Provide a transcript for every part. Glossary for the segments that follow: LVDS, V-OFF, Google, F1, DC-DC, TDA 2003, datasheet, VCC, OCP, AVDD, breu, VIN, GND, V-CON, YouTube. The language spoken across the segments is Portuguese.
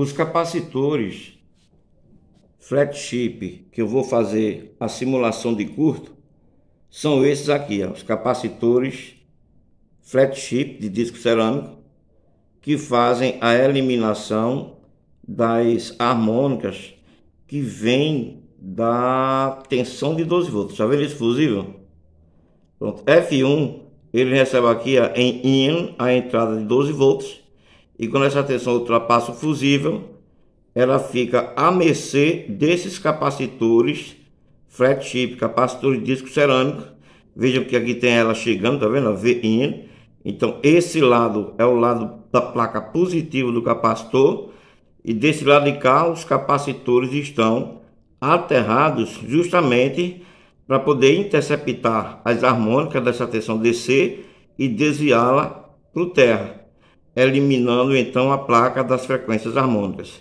Os capacitores flat chip, que eu vou fazer a simulação de curto, são esses aqui, ó, os capacitores flat chip de disco cerâmico, que fazem a eliminação das harmônicas que vêm da tensão de 12 volts. Já viu esse fusível? Pronto. F1, ele recebe aqui, ó, em IN, a entrada de 12 volts. E quando essa tensão ultrapassa o fusível, ela fica à mercê desses capacitores flat chip, capacitores de disco cerâmico. Vejam que aqui tem ela chegando, tá vendo? A VIN. Então esse lado é o lado da placa positiva do capacitor, e desse lado de cá os capacitores estão aterrados justamente para poder interceptar as harmônicas dessa tensão DC e desviá-la para o terra, eliminando então a placa das frequências harmônicas.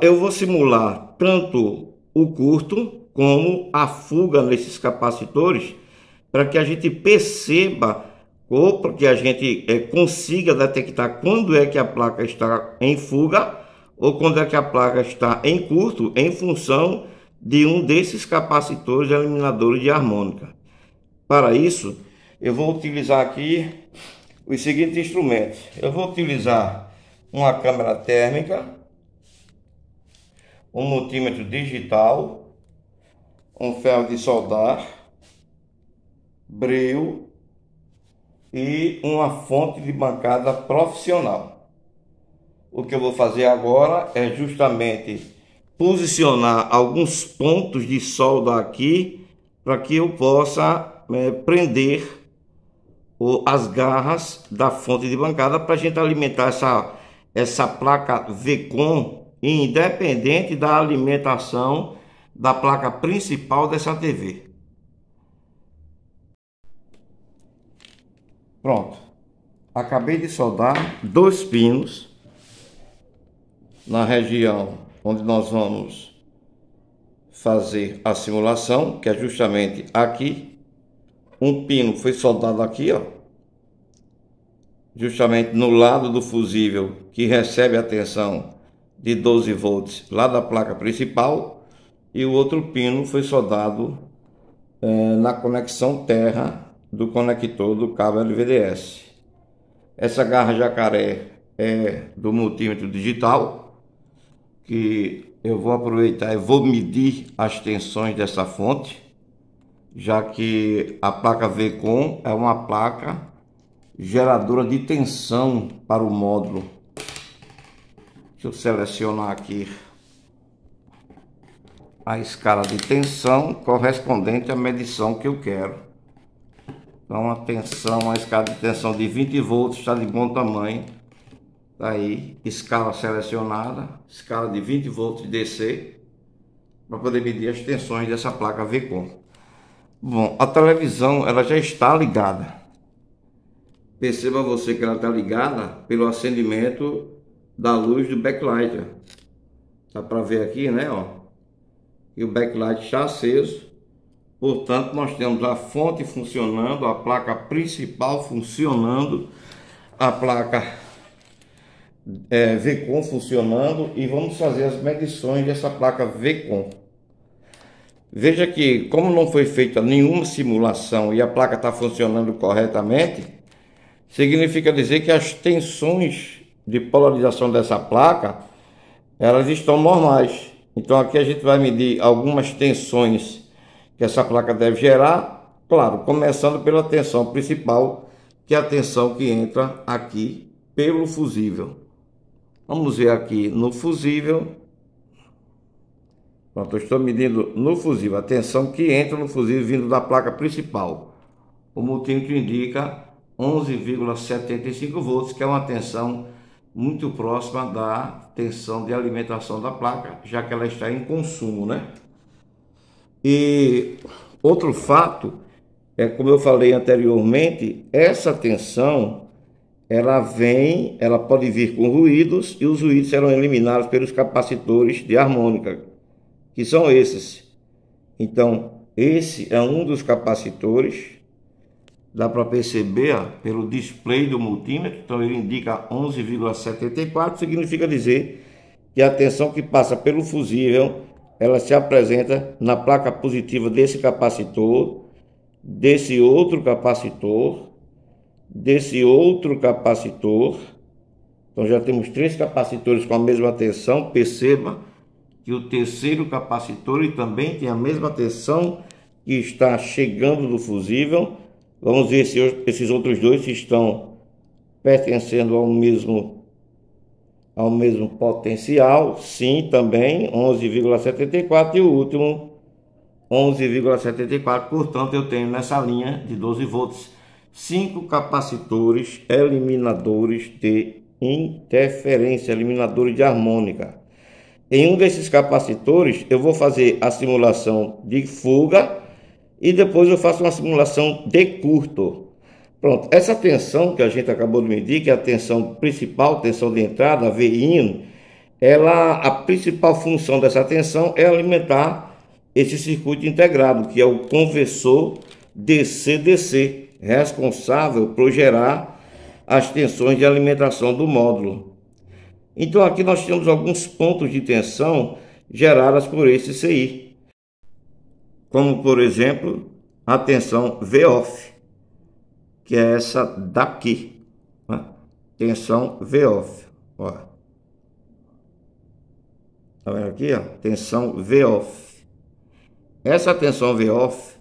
Eu vou simular tanto o curto como a fuga nesses capacitores, para que a gente perceba, ou para que a gente consiga detectar quando é que a placa está em fuga ou quando é que a placa está em curto, em função de um desses capacitores eliminadores de harmônica. Para isso, eu vou utilizar aqui os seguintes instrumentos. Eu vou utilizar uma câmera térmica, um multímetro digital, um ferro de soldar, breu e uma fonte de bancada profissional. O que eu vou fazer agora é justamente posicionar alguns pontos de solda aqui, para que eu possa prender as garras da fonte de bancada, para a gente alimentar essa placa V-CON, independente da alimentação da placa principal dessa TV. Pronto. Acabei de soldar dois pinos na região onde nós vamos fazer a simulação, que é justamente aqui. Um pino foi soldado aqui, ó, justamente no lado do fusível que recebe a tensão de 12 volts lá da placa principal, e o outro pino foi soldado na conexão terra do conector do cabo LVDS. Essa garra jacaré é do multímetro digital, que eu vou aproveitar e vou medir as tensões dessa fonte, já que a placa V-CON é uma placa geradora de tensão para o módulo. Deixa eu selecionar aqui a escala de tensão correspondente à medição que eu quero. Então a tensão, a escala de tensão de 20 volts está de bom tamanho. Tá aí, escala selecionada, escala de 20 volts DC, para poder medir as tensões dessa placa V-CON. Bom, a televisão ela já está ligada. Perceba você que ela está ligada pelo acendimento da luz do backlight, ó. Dá para ver aqui, né, ó, e o backlight está aceso. Portanto, nós temos a fonte funcionando, a placa principal funcionando, a placa V-CON funcionando, e vamos fazer as medições dessa placa V-CON. Veja que, como não foi feita nenhuma simulação e a placa está funcionando corretamente, significa dizer que as tensões de polarização dessa placa elas estão normais. Então aqui a gente vai medir algumas tensões que essa placa deve gerar, claro, começando pela tensão principal, que é a tensão que entra aqui pelo fusível. Vamos ver aqui no fusível. Pronto, eu estou medindo no fusível a tensão que entra no fusível vindo da placa principal. O multímetro indica 11,75 volts, que é uma tensão muito próxima da tensão de alimentação da placa, já que ela está em consumo, né? E outro fato é, como eu falei anteriormente, essa tensão ela pode vir com ruídos, e os ruídos serão eliminados pelos capacitores de harmônica, que são esses. Então esse é um dos capacitores Dá para perceber, ó, pelo display do multímetro, então ele indica 11,74, significa dizer que a tensão que passa pelo fusível, ela se apresenta na placa positiva desse capacitor, desse outro capacitor, desse outro capacitor. Então já temos três capacitores com a mesma tensão. Perceba que o terceiro capacitor ele também tem a mesma tensão que está chegando do fusível. Vamos ver se esses outros dois estão pertencendo ao mesmo potencial. Sim, também 11,74, e o último 11,74. Portanto, eu tenho nessa linha de 12 volts 5 capacitores eliminadores de interferência, eliminadores de harmônica. Em um desses capacitores eu vou fazer a simulação de fuga e depois eu faço uma simulação de curto. Pronto, essa tensão que a gente acabou de medir, que é a tensão principal, tensão de entrada, a VIN, a principal função dessa tensão é alimentar esse circuito integrado, que é o conversor DC-DC, responsável por gerar as tensões de alimentação do módulo. Então aqui nós temos alguns pontos de tensão geradas por esse CI, como por exemplo a tensão V-OFF, que é essa daqui, né? Tensão V-OFF, ó, tá vendo aqui, ó? Tensão V-OFF. Essa tensão V-OFF,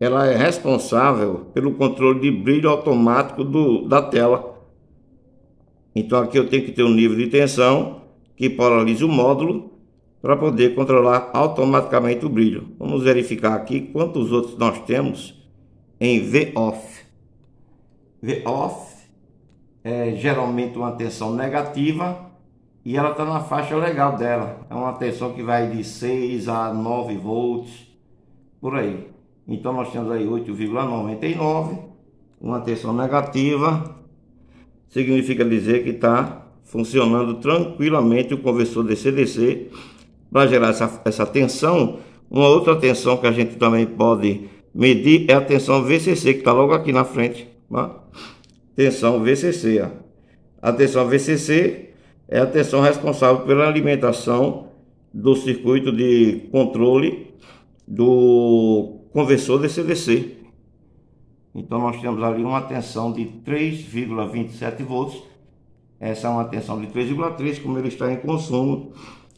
ela é responsável pelo controle de brilho automático da tela. Então aqui eu tenho que ter um nível de tensão que polariza o módulo para poder controlar automaticamente o brilho. Vamos verificar aqui quantos outros nós temos em V-OFF. V-OFF é geralmente uma tensão negativa e ela está na faixa legal dela. É uma tensão que vai de 6 a 9 volts, por aí. Então nós temos aí 8,99, uma tensão negativa. Significa dizer que está funcionando tranquilamente o conversor DC-DC para gerar essa tensão. Uma outra tensão que a gente também pode medir é a tensão VCC, que está logo aqui na frente, tá? Tensão VCC, ó. A tensão VCC é a tensão responsável pela alimentação do circuito de controle do conversor DC-DC. Então nós temos ali uma tensão de 3,27 volts. Essa é uma tensão de 3,3, como ele está em consumo,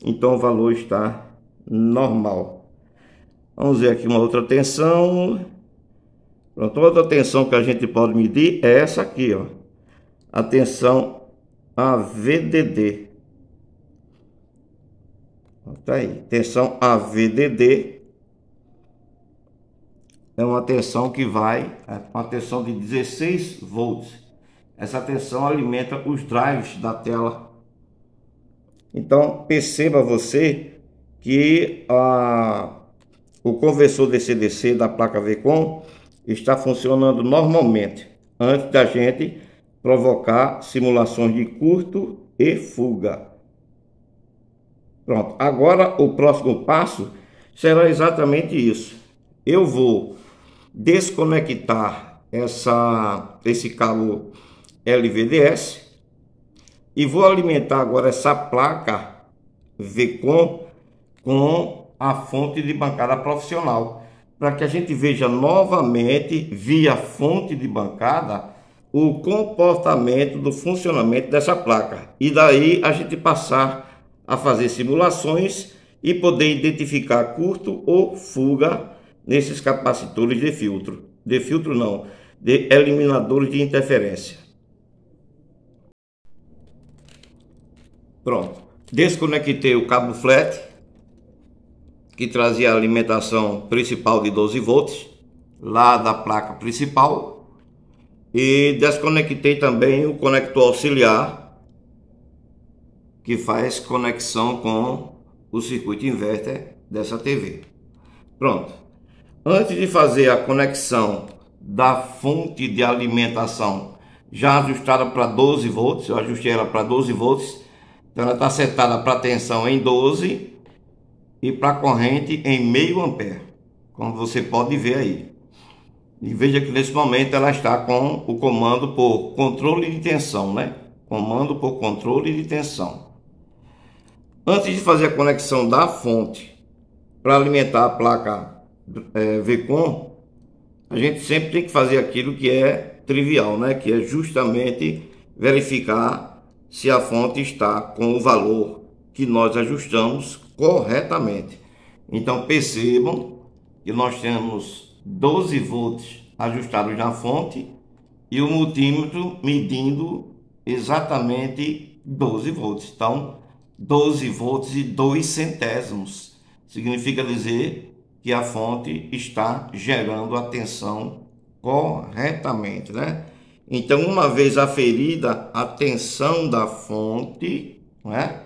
então o valor está normal. Vamos ver aqui uma outra tensão. Pronto, outra tensão que a gente pode medir é essa aqui, ó, a tensão AVDD. Tá aí, tensão AVDD é uma tensão que vai, é uma tensão de 16 volts. Essa tensão alimenta os drives da tela. Então perceba você que o conversor DC-DC da placa V-CON está funcionando normalmente antes da gente provocar simulações de curto e fuga. Pronto, agora o próximo passo será exatamente isso. Eu vou desconectar esse cabo LVDS e vou alimentar agora essa placa V-CON com a fonte de bancada profissional, para que a gente veja novamente via fonte de bancada o comportamento do funcionamento dessa placa, e daí a gente passar a fazer simulações e poder identificar curto ou fuga nesses capacitores de filtro. De filtro não, de eliminadores de interferência. Pronto, desconectei o cabo flat, que trazia a alimentação principal de 12 volts, lá da placa principal. E desconectei também o conector auxiliar, que faz conexão com o circuito inverter dessa TV. Pronto, antes de fazer a conexão da fonte de alimentação já ajustada para 12 volts, eu ajustei ela para 12 volts. Então ela está setada para tensão em 12 e para corrente em meio ampere, como você pode ver aí. E veja que nesse momento ela está com o comando por controle de tensão, né? Comando por controle de tensão. Antes de fazer a conexão da fonte para alimentar a placa V-CON, a gente sempre tem que fazer aquilo que é trivial, né? Que é justamente verificar se a fonte está com o valor que nós ajustamos corretamente. Então percebam que nós temos 12 volts ajustados na fonte e o multímetro medindo exatamente 12 volts. Então 12 volts e 2 centésimos significa dizer que a fonte está gerando a tensão corretamente, né? Então, uma vez aferida a tensão da fonte, né,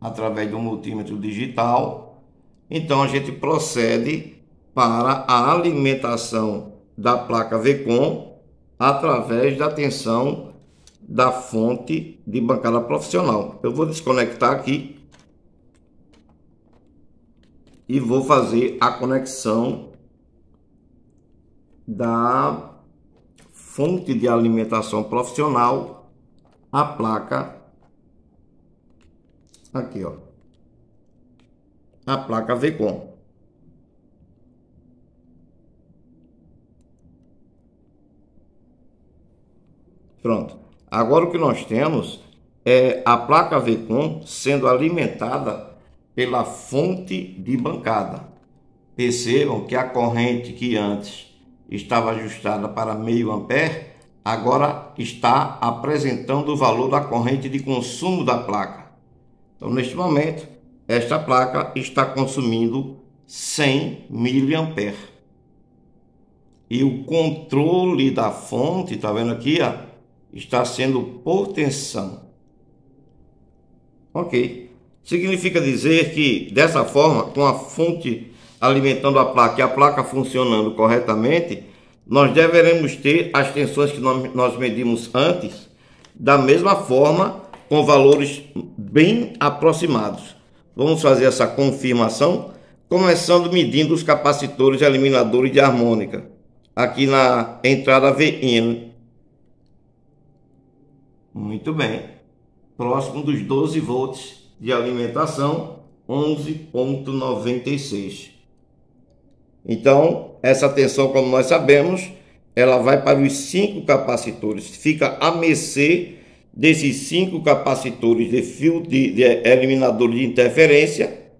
através do multímetro digital, então a gente procede para a alimentação da placa V-CON através da tensão da fonte de bancada profissional. Eu vou desconectar aqui e vou fazer a conexão da fonte de alimentação profissional à placa aqui, ó, a placa V-CON. Pronto, agora o que nós temos é a placa V-CON sendo alimentada pela fonte de bancada. Percebam que a corrente que antes estava ajustada para meio ampere, agora está apresentando o valor da corrente de consumo da placa. Então, neste momento, esta placa está consumindo 100 miliamperes. E o controle da fonte, está vendo aqui, ó, está sendo por tensão. Ok. Significa dizer que, dessa forma, com a fonte alimentando a placa e a placa funcionando corretamente, nós deveremos ter as tensões que nós medimos antes, da mesma forma, com valores bem aproximados. Vamos fazer essa confirmação, começando medindo os capacitores e eliminadores de harmônica. Aqui na entrada VIN. Muito bem, próximo dos 12 volts de alimentação, 11,96. Então, essa tensão, como nós sabemos, ela vai para os 5 capacitores, fica a mercê desses 5 capacitores de fio de eliminador de interferência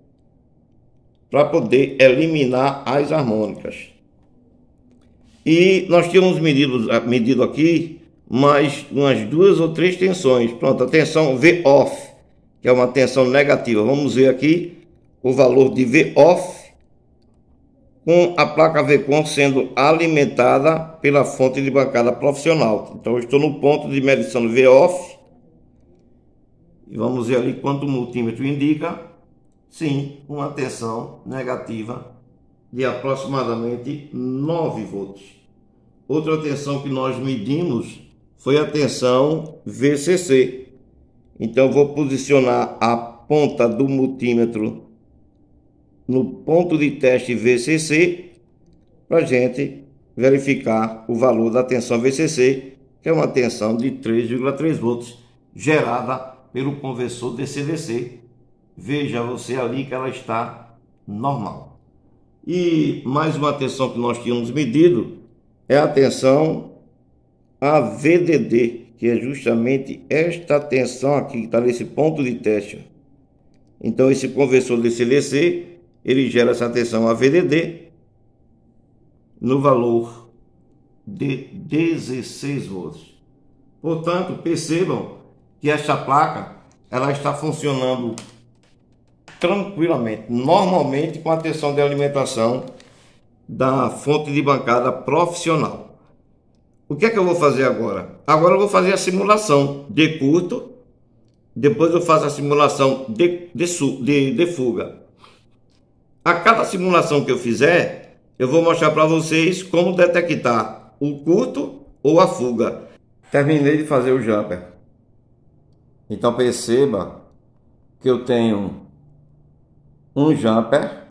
para poder eliminar as harmônicas. E nós tínhamos medido aqui mais umas 2 ou 3 tensões. Pronto, a tensão V-OFF, que é uma tensão negativa. Vamos ver aqui o valor de V-OFF com a placa V-CON sendo alimentada pela fonte de bancada profissional. Então eu estou no ponto de medição do V-OFF e vamos ver ali quanto o multímetro indica. Sim, uma tensão negativa de aproximadamente 9 volts. Outra tensão que nós medimos foi a tensão VCC. Então vou posicionar a ponta do multímetro no ponto de teste VCC para gente verificar o valor da tensão VCC, que é uma tensão de 3,3 volts gerada pelo conversor DC-DC. Veja você ali que ela está normal. E mais uma tensão que nós tínhamos medido é a tensão AVDD, que é justamente esta tensão aqui que está nesse ponto de teste. Então esse conversor DC-DC, ele gera essa tensão AVDD no valor de 16 volts. Portanto, percebam que esta placa ela está funcionando tranquilamente, normalmente, com a tensão de alimentação da fonte de bancada profissional. O que é que eu vou fazer agora? Agora eu vou fazer a simulação de curto, depois eu faço a simulação de fuga. A cada simulação que eu fizer, eu vou mostrar para vocês como detectar o curto ou a fuga. Terminei de fazer o jumper. Então perceba que eu tenho um jumper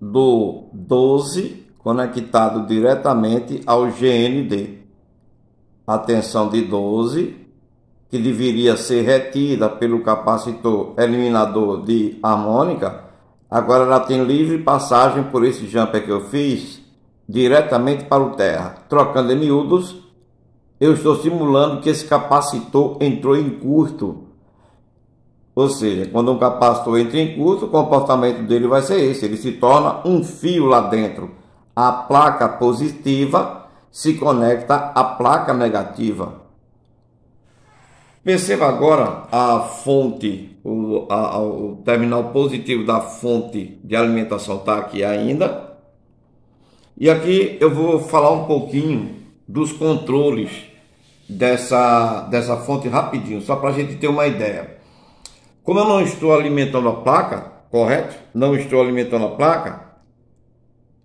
do 12,4 conectado diretamente ao GND. A tensão de 12, que deveria ser retida pelo capacitor eliminador de harmônica, agora ela tem livre passagem por esse jumper que eu fiz, diretamente para o terra. Trocando em miúdos, eu estou simulando que esse capacitor entrou em curto. Ou seja, quando um capacitor entra em curto, o comportamento dele vai ser esse. Ele se torna um fio lá dentro. A placa positiva se conecta à placa negativa. Perceba agora a fonte, o terminal positivo da fonte de alimentação está aqui ainda. E aqui eu vou falar um pouquinho dos controles dessa fonte rapidinho, só para a gente ter uma ideia. Como eu não estou alimentando a placa, correto? Não estou alimentando a placa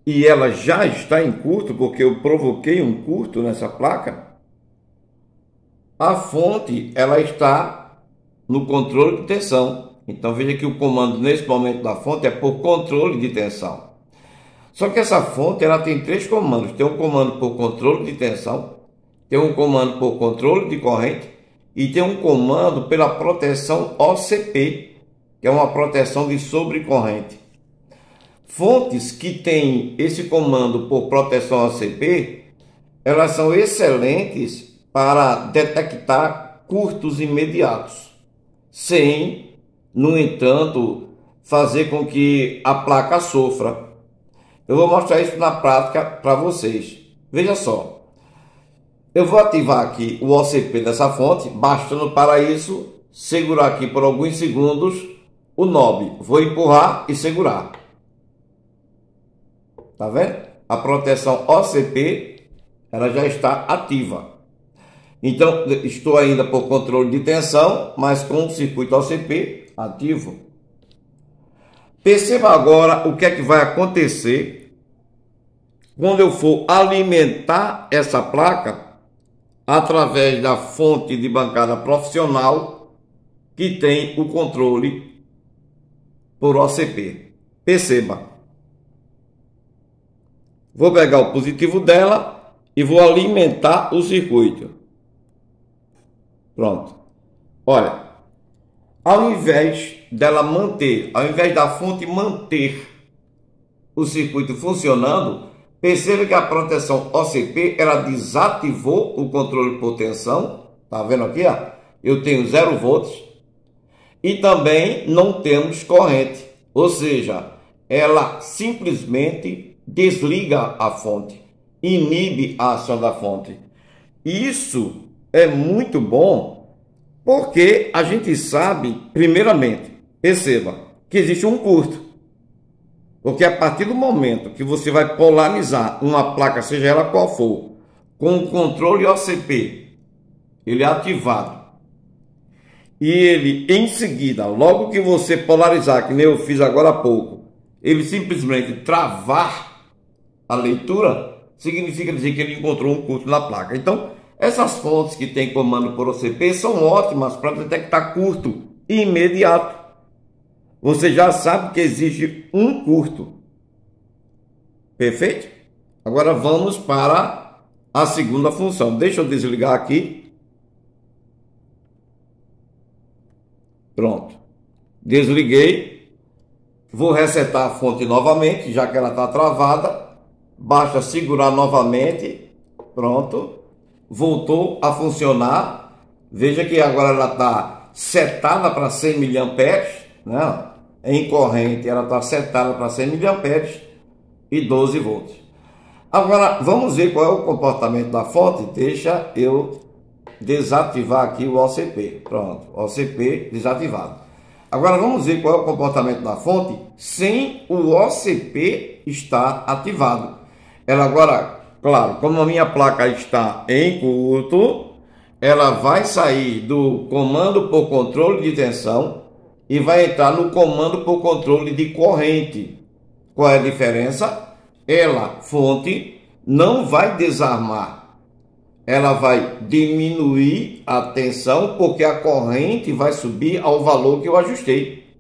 e ela já está em curto, porque eu provoquei um curto nessa placa. A fonte ela está no controle de tensão. Então veja que o comando nesse momento da fonte é por controle de tensão. Só que essa fonte ela tem três comandos. Tem um comando por controle de tensão, tem um comando por controle de corrente e tem um comando pela proteção OCP, que é uma proteção de sobrecorrente. Fontes que têm esse comando por proteção OCP, elas são excelentes para detectar curtos imediatos, sem, no entanto, fazer com que a placa sofra. Eu vou mostrar isso na prática para vocês. Veja só, eu vou ativar aqui o OCP dessa fonte, bastando para isso segurar aqui por alguns segundos o knob. Vou empurrar e segurar. Tá vendo? A proteção OCP ela já está ativa. Então, estou ainda por controle de tensão, mas com o circuito OCP ativo. Perceba agora o que é que vai acontecer quando eu for alimentar essa placa através da fonte de bancada profissional que tem o controle por OCP. Perceba. Vou pegar o positivo dela e vou alimentar o circuito. Pronto. Olha, ao invés da fonte manter o circuito funcionando, perceba que a proteção OCP ela desativou o controle por tensão. Tá vendo aqui, ó? Eu tenho 0 volts e também não temos corrente, ou seja, ela simplesmente desliga a fonte, inibe a ação da fonte. Isso é muito bom, porque a gente sabe, primeiramente, perceba, que existe um curto. Porque a partir do momento que você vai polarizar uma placa, seja ela qual for, com o controle OCP, ele é ativado. E ele, em seguida, logo que você polarizar, que nem eu fiz agora há pouco, ele simplesmente travar a leitura, significa dizer que ele encontrou um curto na placa. Então, essas fontes que têm comando por OCP são ótimas para detectar curto imediato. Você já sabe que existe um curto. Perfeito? Agora vamos para a segunda função. Deixa eu desligar aqui. Pronto. Desliguei. Vou resetar a fonte novamente, já que ela está travada. Basta segurar novamente. Pronto. Voltou a funcionar. Veja que agora ela está setada para 100 mA, né? Em corrente ela está setada para 100 mA e 12 volts. Agora vamos ver qual é o comportamento da fonte. Deixa eu desativar aqui o OCP. Pronto, OCP desativado. Agora vamos ver qual é o comportamento da fonte sem o OCP estar ativado. Ela agora, claro, como a minha placa está em curto, ela vai sair do comando por controle de tensão e vai entrar no comando por controle de corrente. Qual é a diferença? Ela, fonte, não vai desarmar. Ela vai diminuir a tensão porque a corrente vai subir ao valor que eu ajustei.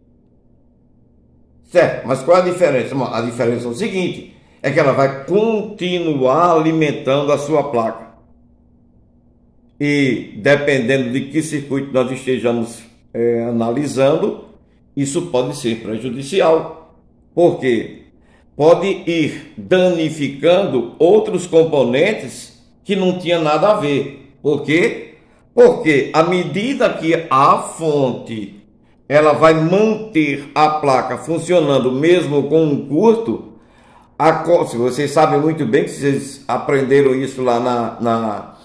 Certo, mas qual é a diferença? A diferença é o seguinte: é que ela vai continuar alimentando a sua placa. E dependendo de que circuito nós estejamos analisando, isso pode ser prejudicial, porque pode ir danificando outros componentes que não tinha nada a ver. Por quê? Porque à medida que a fonte ela vai manter a placa funcionando mesmo com um curto, se vocês sabem muito bem, que vocês aprenderam isso lá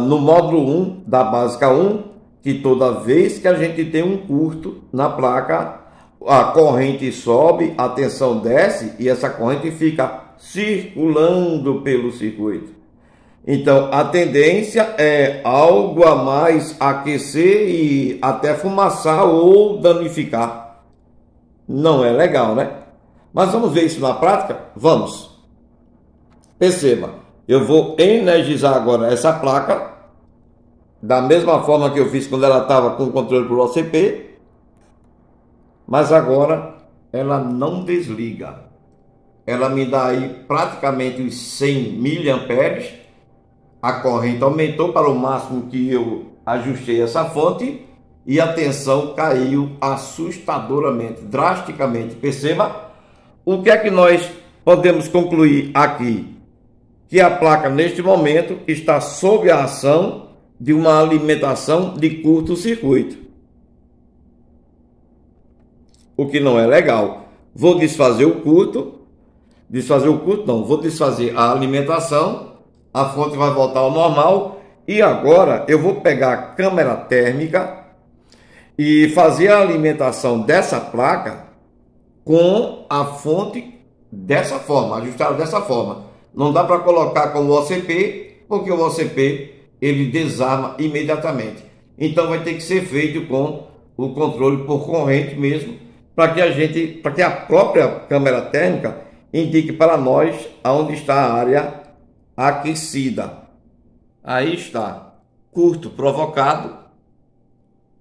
no módulo 1 da básica 1, que toda vez que a gente tem um curto na placa, a corrente sobe, a tensão desce e essa corrente fica circulando pelo circuito. Então a tendência é algo a mais aquecer e até fumaçar ou danificar. Não é legal, né? Mas vamos ver isso na prática? Vamos. Perceba, eu vou energizar agora essa placa da mesma forma que eu fiz quando ela estava com o controle por OCP, mas agora ela não desliga. Ela me dá aí praticamente uns 100 miliamperes. A corrente aumentou para o máximo que eu ajustei essa fonte e a tensão caiu assustadoramente, drasticamente. Perceba o que é que nós podemos concluir aqui? Que a placa neste momento está sob a ação de uma alimentação de curto-circuito, o que não é legal. Vou desfazer o curto, vou desfazer a alimentação, a fonte vai voltar ao normal. E agora eu vou pegar a câmera térmica e fazer a alimentação dessa placa com a fonte dessa forma, ajustada dessa forma. Não dá para colocar com o OCP, porque o OCP ele desarma imediatamente. Então vai ter que ser feito com o controle por corrente mesmo, para que a própria câmera térmica indique para nós aonde está a área aquecida. Aí está, curto provocado,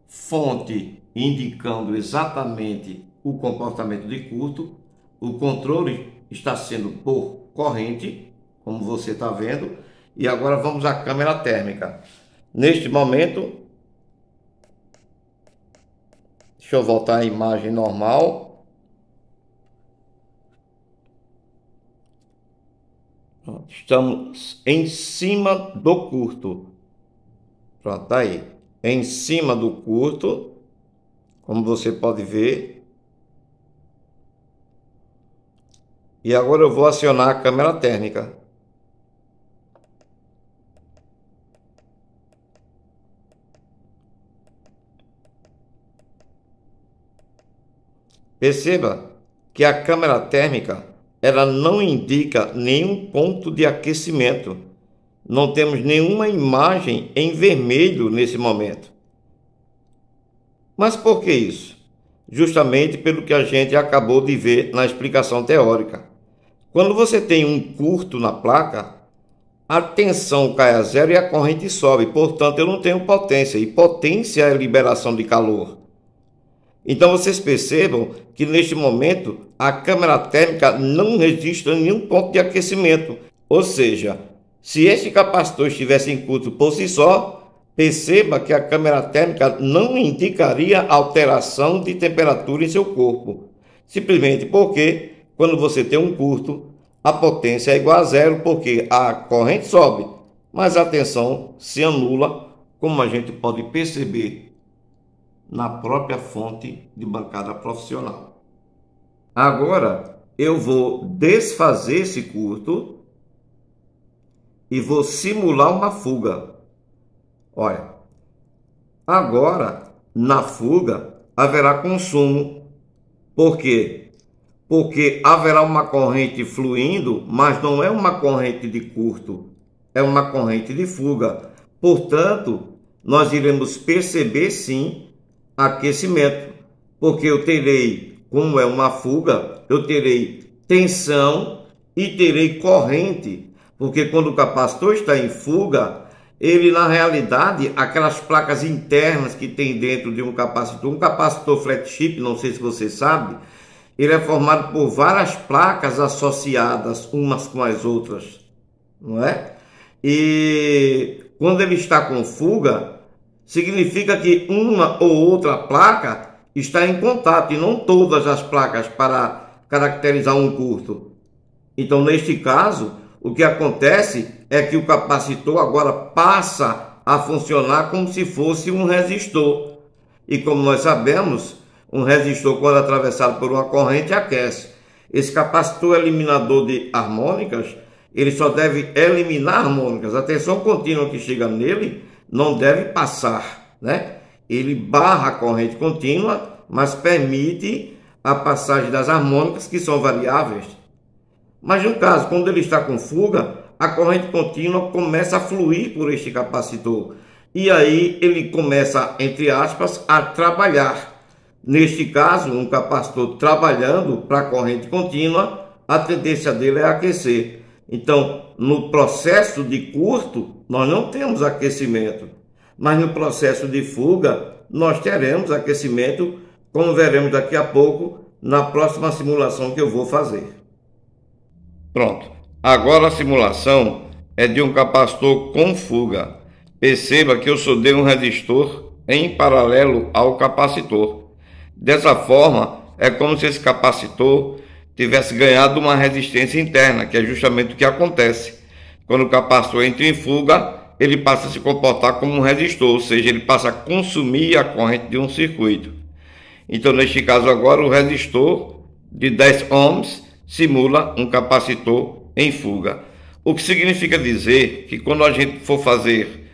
fonte indicando exatamente o comportamento de curto, o controle está sendo por corrente, como você está vendo. E agora vamos à câmera térmica. Neste momento, deixa eu voltar à imagem normal. Estamos em cima do curto. Pronto, tá aí. Em cima do curto, como você pode ver. E agora eu vou acionar a câmera térmica. Perceba que a câmera térmica ela não indica nenhum ponto de aquecimento. Não temos nenhuma imagem em vermelho nesse momento. Mas por que isso? Justamente pelo que a gente acabou de ver na explicação teórica. Quando você tem um curto na placa, a tensão cai a zero e a corrente sobe. Portanto, eu não tenho potência. E potência é liberação de calor. Então vocês percebam que neste momento a câmera térmica não registra nenhum ponto de aquecimento. Ou seja, se este capacitor estivesse em curto por si só, perceba que a câmera térmica não indicaria alteração de temperatura em seu corpo. Simplesmente porque quando você tem um curto, a potência é igual a zero, porque a corrente sobe, mas a tensão se anula, como a gente pode perceber na própria fonte de bancada profissional. Agora eu vou desfazer esse curto e vou simular uma fuga. Olha, agora na fuga haverá consumo. Por quê? Porque haverá uma corrente fluindo, mas não é uma corrente de curto, é uma corrente de fuga. Portanto, nós iremos perceber sim aquecimento, porque eu terei, como é uma fuga, eu terei tensão e terei corrente, porque quando o capacitor está em fuga, ele na realidade, aquelas placas internas que tem dentro de um capacitor flat chip, não sei se você sabe, ele é formado por várias placas associadas umas com as outras, não é? E quando ele está com fuga, significa que uma ou outra placa está em contato e não todas as placas para caracterizar um curto. Então, neste caso, o que acontece é que o capacitor agora passa a funcionar como se fosse um resistor. E como nós sabemos, um resistor, quando atravessado por uma corrente, aquece. Esse capacitor eliminador de harmônicas, ele só deve eliminar harmônicas. A tensão contínua que chega nele não deve passar, né? Ele barra a corrente contínua, mas permite a passagem das harmônicas, que são variáveis. Mas no caso, quando ele está com fuga, a corrente contínua começa a fluir por este capacitor. E aí ele começa, entre aspas, a trabalhar. Neste caso, um capacitor trabalhando para a corrente contínua, a tendência dele é aquecer. Então, no processo de curto, nós não temos aquecimento. Mas no processo de fuga, nós teremos aquecimento, como veremos daqui a pouco, na próxima simulação que eu vou fazer. Pronto. Agora a simulação é de um capacitor com fuga. Perceba que eu soldei um resistor em paralelo ao capacitor. Dessa forma, é como se esse capacitor tivesse ganhado uma resistência interna, que é justamente o que acontece. Quando o capacitor entra em fuga, ele passa a se comportar como um resistor, ou seja, ele passa a consumir a corrente de um circuito. Então, neste caso agora, o resistor de 10 ohms simula um capacitor em fuga. O que significa dizer que quando a gente for fazer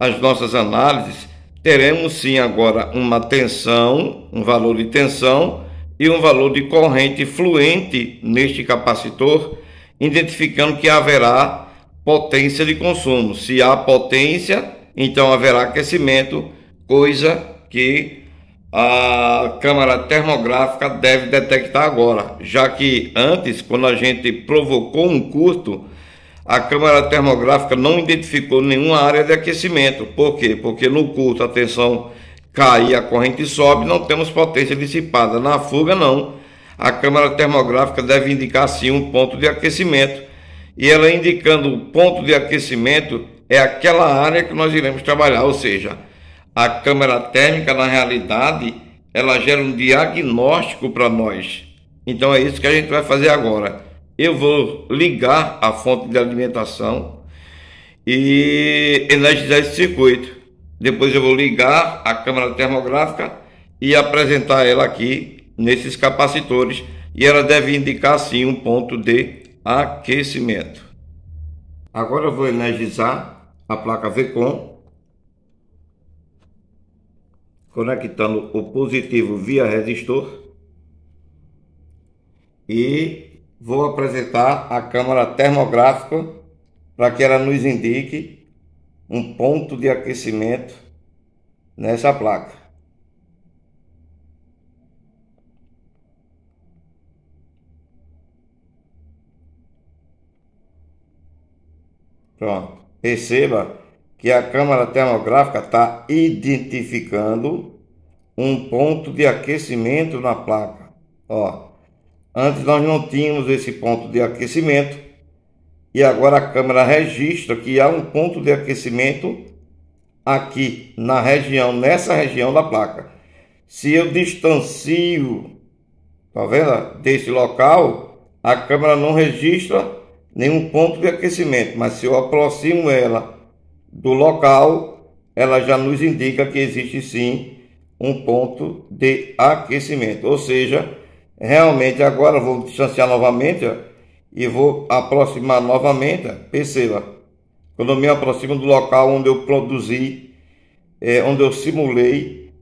as nossas análises, teremos sim agora uma tensão, um valor de tensão e um valor de corrente fluente neste capacitor, identificando que haverá potência de consumo. Se há potência, então haverá aquecimento, coisa que a câmara termográfica deve detectar agora, já que antes, quando a gente provocou um curto, a câmara termográfica não identificou nenhuma área de aquecimento. Por quê? Porque no curto a tensão cai e a corrente sobe, não temos potência dissipada. Na fuga, não. A câmara termográfica deve indicar sim um ponto de aquecimento. E ela indicando o ponto de aquecimento é aquela área que nós iremos trabalhar, ou seja, a câmera térmica, na realidade, ela gera um diagnóstico para nós. Então é isso que a gente vai fazer agora. Eu vou ligar a fonte de alimentação e energizar esse circuito. Depois eu vou ligar a câmera termográfica e apresentar ela aqui nesses capacitores, e ela deve indicar sim um ponto de aquecimento. Agora eu vou energizar a placa V-CON, conectando o positivo via resistor, e vou apresentar a câmara termográfica para que ela nos indique um ponto de aquecimento nessa placa. Pronto. Perceba que a câmara termográfica está identificando um ponto de aquecimento na placa. Ó, antes nós não tínhamos esse ponto de aquecimento, e agora a câmera registra que há um ponto de aquecimento aqui na região, nessa região da placa. Se eu distancio, tá vendo, desse local, a câmera não registra nenhum ponto de aquecimento, mas se eu aproximo ela do local, ela já nos indica que existe sim um ponto de aquecimento. Ou seja, realmente agora vou distanciar novamente, ó, e vou aproximar novamente. Perceba, quando eu me aproximo do local onde eu produzi, onde eu simulei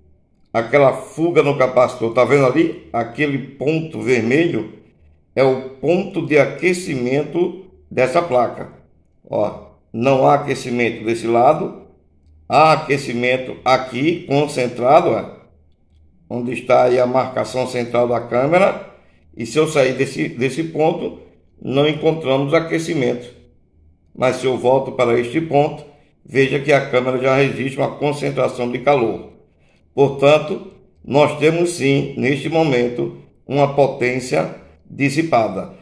aquela fuga no capacitor, tá vendo ali? Aquele ponto vermelho é o ponto de aquecimento dessa placa. Ó, não há aquecimento desse lado, há aquecimento aqui concentrado, ó, onde está aí a marcação central da câmera, e se eu sair desse ponto, não encontramos aquecimento. Mas se eu volto para este ponto, veja que a câmera já registra uma concentração de calor. Portanto, nós temos sim, neste momento, uma potência dissipada.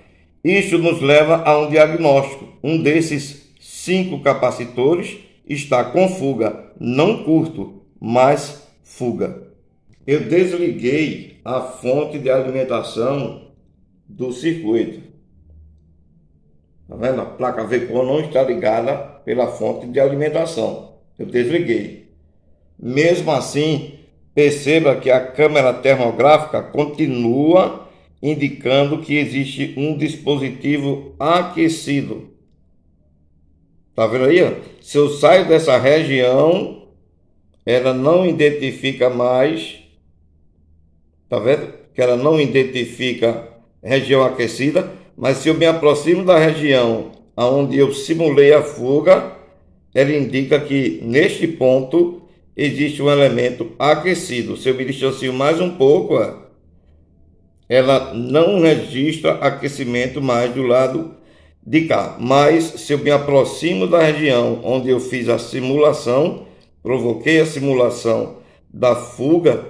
Isto nos leva a um diagnóstico. Um desses 5 capacitores está com fuga, não curto, mas fuga. Eu desliguei a fonte de alimentação do circuito. Tá vendo? A placa V-CON não está ligada pela fonte de alimentação. Eu desliguei. Mesmo assim, perceba que a câmera termográfica continua indicando que existe um dispositivo aquecido. Tá vendo aí? Ó? Se eu saio dessa região, ela não identifica mais. Tá vendo? Que ela não identifica região aquecida. Mas se eu me aproximo da região onde eu simulei a fuga, ela indica que neste ponto existe um elemento aquecido. Se eu me distancio mais um pouco, ela não registra aquecimento mais do lado de cá. Mas se eu me aproximo da região onde eu fiz a simulação, provoquei a simulação da fuga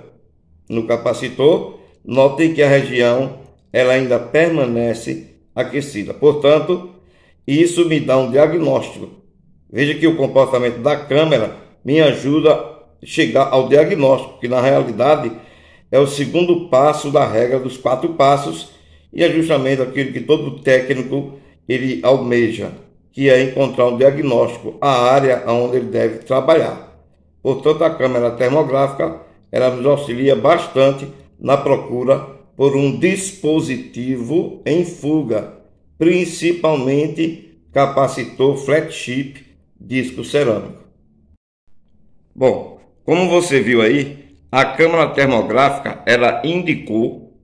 no capacitor, notem que a região ela ainda permanece aquecida. Portanto, isso me dá um diagnóstico. Veja que o comportamento da câmera me ajuda a chegar ao diagnóstico, que na realidade é o segundo passo da regra dos 4 passos, e é justamente aquilo que todo técnico ele almeja, que é encontrar um diagnóstico, a área onde ele deve trabalhar. Portanto, a câmera termográfica ela nos auxilia bastante na procura por um dispositivo em fuga, principalmente capacitor flat chip disco cerâmico. Bom, como você viu aí, a câmara termográfica ela indicou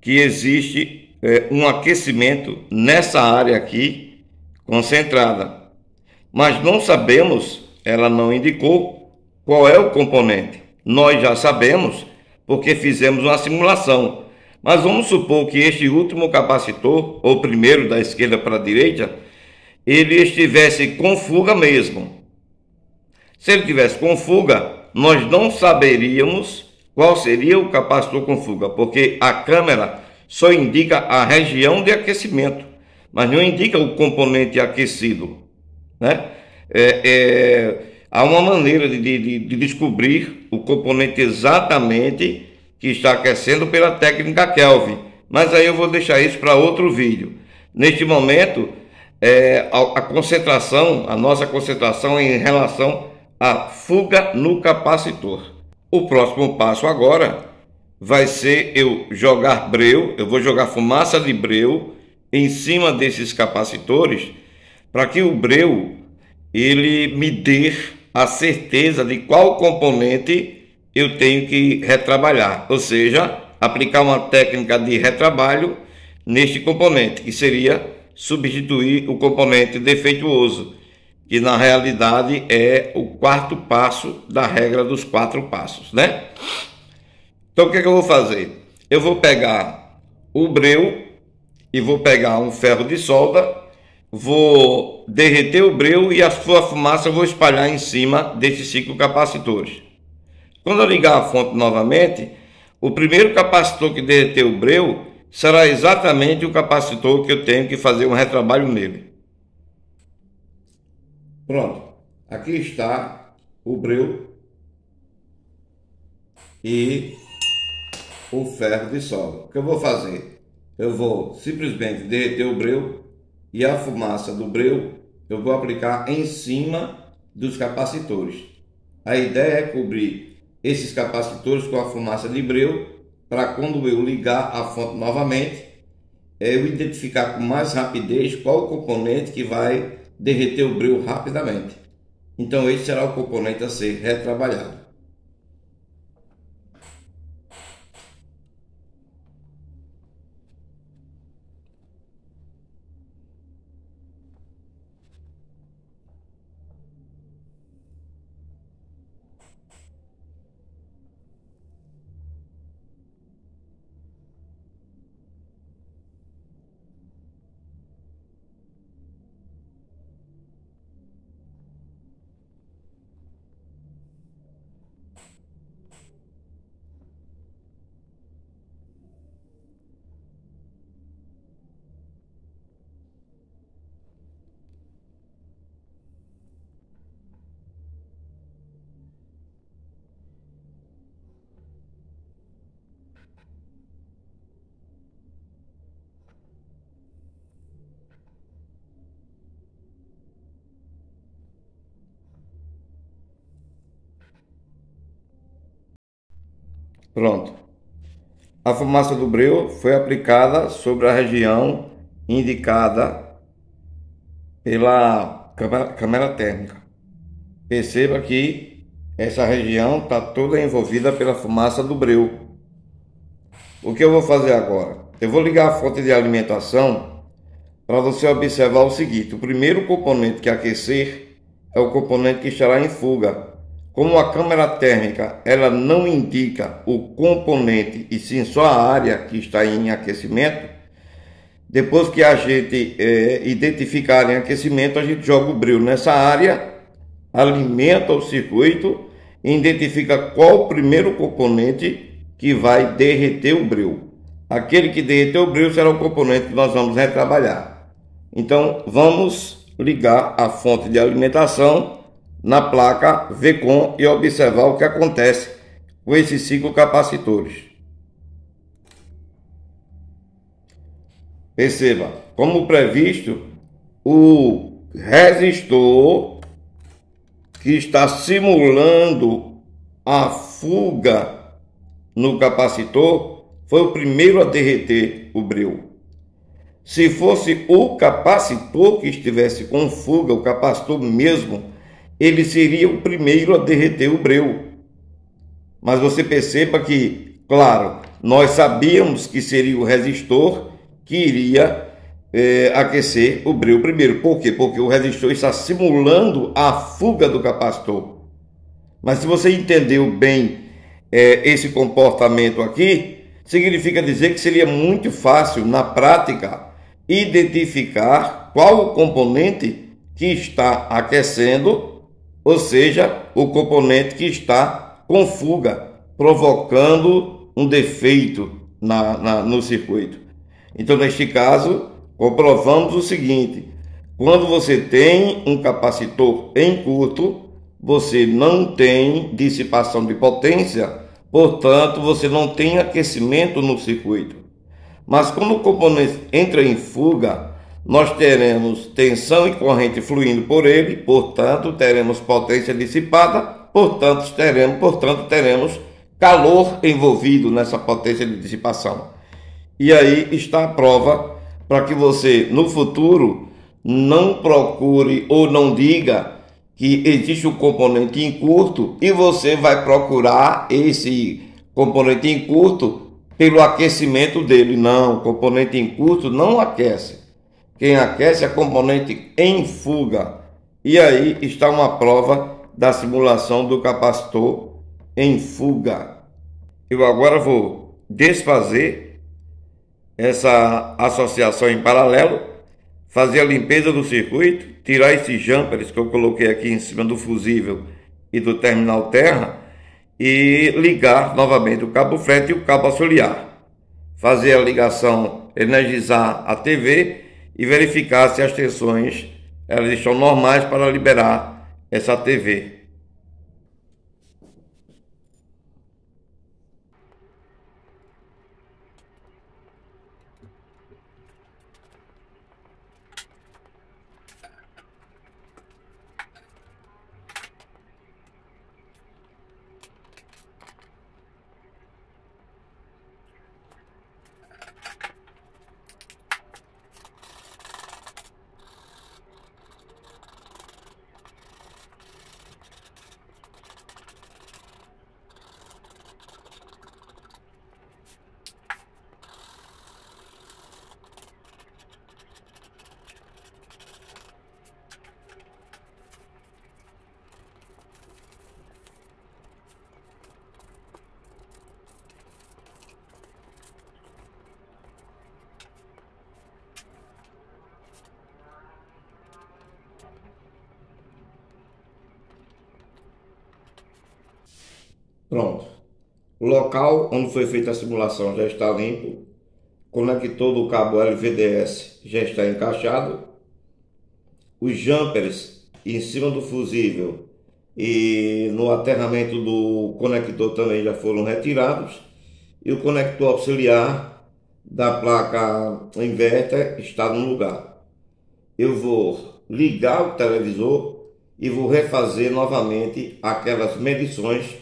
que existe um aquecimento nessa área aqui concentrada, mas não sabemos, ela não indicou qual é o componente. Nós já sabemos porque fizemos uma simulação, mas vamos supor que este último capacitor, ou primeiro da esquerda para a direita, ele estivesse com fuga mesmo. Se ele estivesse com fuga, nós não saberíamos qual seria o capacitor com fuga, porque a câmera só indica a região de aquecimento, mas não indica o componente aquecido, né? Há uma maneira de descobrir o componente exatamente que está aquecendo pela técnica Kelvin. Mas aí eu vou deixar isso para outro vídeo. Neste momento, a nossa concentração é em relação à fuga no capacitor. O próximo passo agora vai ser eu jogar breu. Eu vou jogar fumaça de breu em cima desses capacitores para que o breu ele me dê a certeza de qual componente eu tenho que retrabalhar, ou seja, aplicar uma técnica de retrabalho neste componente, que seria substituir o componente defeituoso, que na realidade é o 4º passo da regra dos 4 passos, né? Então o que eu vou fazer? Eu vou pegar o breu e vou pegar um ferro de solda, vou derreter o breu e a sua fumaça eu vou espalhar em cima desses 5 capacitores. Quando eu ligar a fonte novamente, o primeiro capacitor que derreteu o breu será exatamente o capacitor que eu tenho que fazer um retrabalho nele. Pronto, aqui está o breu e o ferro de solda. O que eu vou fazer? Eu vou simplesmente derreter o breu e a fumaça do breu eu vou aplicar em cima dos capacitores. A ideia é cobrir esses capacitores com a fumaça de breu para quando eu ligar a fonte novamente, eu identificar com mais rapidez qual o componente que vai derreter o breu rapidamente. Então esse será o componente a ser retrabalhado. Pronto. A fumaça do breu foi aplicada sobre a região indicada pela câmera térmica. Perceba que essa região está toda envolvida pela fumaça do breu. O que eu vou fazer agora? Eu vou ligar a fonte de alimentação para você observar o seguinte. O primeiro componente que aquecer é o componente que estará em fuga. Como a câmera térmica ela não indica o componente e sim só a área que está em aquecimento, depois que a gente identifica a área em aquecimento, a gente joga o breu nessa área, alimenta o circuito e identifica qual o primeiro componente que vai derreter o breu. Aquele que derreteu o breu será o componente que nós vamos retrabalhar. Então vamos ligar a fonte de alimentação na placa V-CON e observar o que acontece com esses 5 capacitores. Perceba, como previsto, o resistor que está simulando a fuga no capacitor foi o primeiro a derreter o breu. Se fosse o capacitor que estivesse com fuga, o capacitor mesmo, ele seria o primeiro a derreter o breu. Mas você perceba que, claro, nós sabíamos que seria o resistor que iria aquecer o breu primeiro. Por quê? Porque o resistor está simulando a fuga do capacitor. Mas se você entendeu bem esse comportamento aqui, significa dizer que seria muito fácil, na prática, identificar qual o componente que está aquecendo, ou seja, o componente que está com fuga, provocando um defeito no circuito. Então, neste caso, comprovamos o seguinte: quando você tem um capacitor em curto, você não tem dissipação de potência, portanto, você não tem aquecimento no circuito. Mas quando o componente entra em fuga, nós teremos tensão e corrente fluindo por ele, portanto, teremos potência dissipada, portanto, teremos calor envolvido nessa potência de dissipação. E aí está a prova para que você, no futuro, não procure ou não diga que existe um componente em curto e você vai procurar esse componente em curto pelo aquecimento dele. Não, o componente em curto não aquece. Quem aquece é componente em fuga. E aí está uma prova da simulação do capacitor em fuga. Eu agora vou desfazer essa associação em paralelo, fazer a limpeza do circuito, tirar esses jumpers que eu coloquei aqui em cima do fusível e do terminal terra e ligar novamente o cabo frete e o cabo auxiliar. Fazer a ligação, energizar a TV e verificar se as tensões elas estão normais para liberar essa TV. Pronto, o local onde foi feita a simulação já está limpo, conector do cabo LVDS já está encaixado, os jumpers em cima do fusível e no aterramento do conector também já foram retirados e o conector auxiliar da placa inverter está no lugar. Eu vou ligar o televisor e vou refazer novamente aquelas medições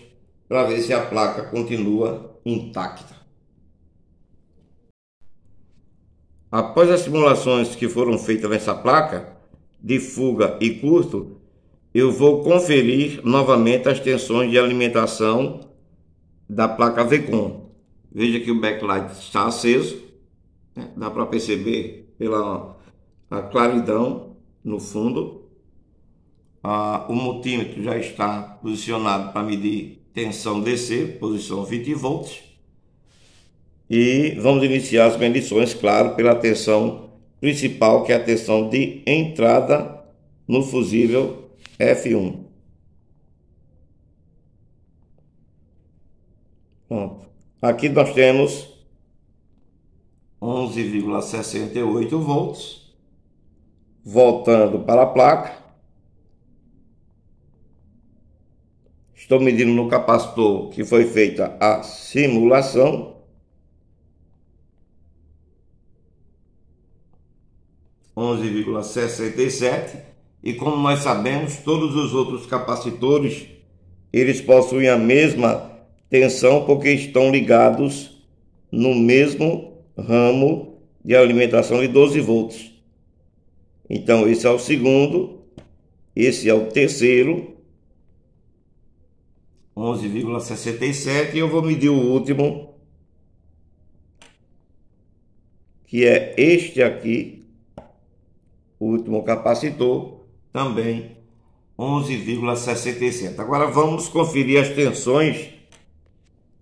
para ver se a placa continua intacta. Após as simulações que foram feitas nessa placa de fuga e curto, eu vou conferir novamente as tensões de alimentação da placa V-CON. Veja que o backlight está aceso, né? Dá para perceber pela a claridão no fundo. O multímetro já está posicionado para medir tensão DC, posição 20 volts. E vamos iniciar as medições, claro, pela tensão principal, que é a tensão de entrada no fusível F1. Pronto. Aqui nós temos 11,68 volts. Voltando para a placa. Estou medindo no capacitor que foi feita a simulação. 11,67, e como nós sabemos, todos os outros capacitores eles possuem a mesma tensão porque estão ligados no mesmo ramo de alimentação de 12 volts. Então esse é o segundo, esse é o terceiro, 11,67, e eu vou medir o último, que é este aqui. O último capacitor também 11,67. Agora vamos conferir as tensões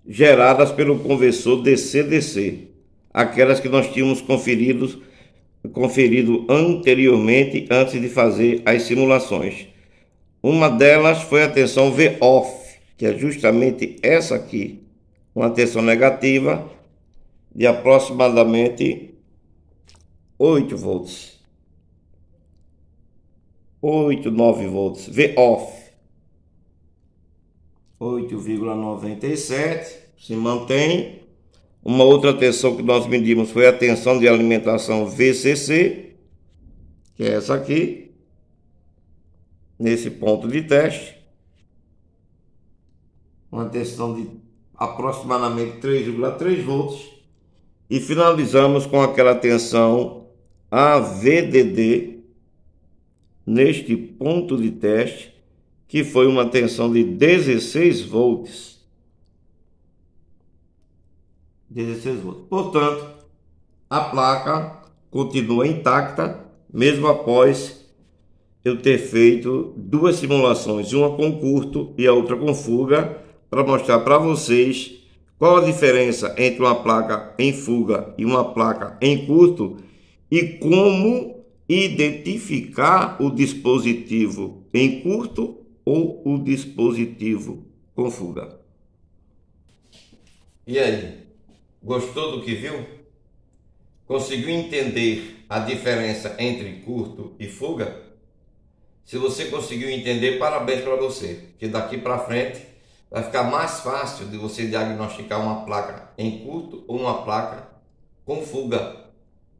geradas pelo conversor DC-DC, aquelas que nós tínhamos conferido anteriormente antes de fazer as simulações. Uma delas foi a tensão V-OFF, que é justamente essa aqui, uma tensão negativa de aproximadamente 8 volts. 8, 9 volts, V-OFF 8,97, se mantém. Uma outra tensão que nós medimos foi a tensão de alimentação VCC, que é essa aqui, nesse ponto de teste, uma tensão de aproximadamente 3,3 volts, e finalizamos com aquela tensão AVDD neste ponto de teste, que foi uma tensão de 16 volts. 16 volts. Portanto, a placa continua intacta, mesmo após eu ter feito duas simulações, uma com curto e a outra com fuga, para mostrar para vocês qual a diferença entre uma placa em fuga e uma placa em curto, e como identificar o dispositivo em curto ou o dispositivo com fuga. E aí, gostou do que viu? Conseguiu entender a diferença entre curto e fuga? Se você conseguiu entender, parabéns para você, que daqui para frente vai ficar mais fácil de você diagnosticar uma placa em curto ou uma placa com fuga.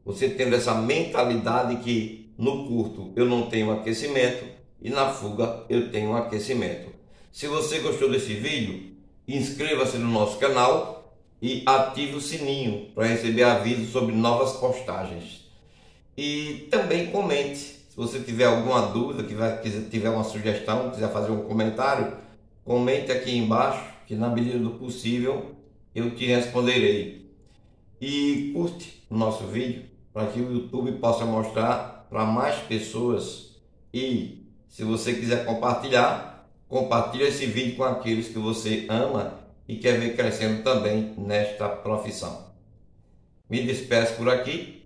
Você tendo essa mentalidade que no curto eu não tenho aquecimento e na fuga eu tenho aquecimento. Se você gostou desse vídeo, inscreva-se no nosso canal e ative o sininho para receber avisos sobre novas postagens. E também comente, se você tiver alguma dúvida, tiver uma sugestão, quiser fazer um comentário, comente aqui embaixo que na medida do possível eu te responderei. E curte o nosso vídeo, para que o YouTube possa mostrar para mais pessoas, e se você quiser compartilhar, compartilha esse vídeo com aqueles que você ama e quer ver crescendo também nesta profissão. Me despeço por aqui,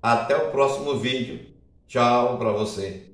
até o próximo vídeo, tchau para você.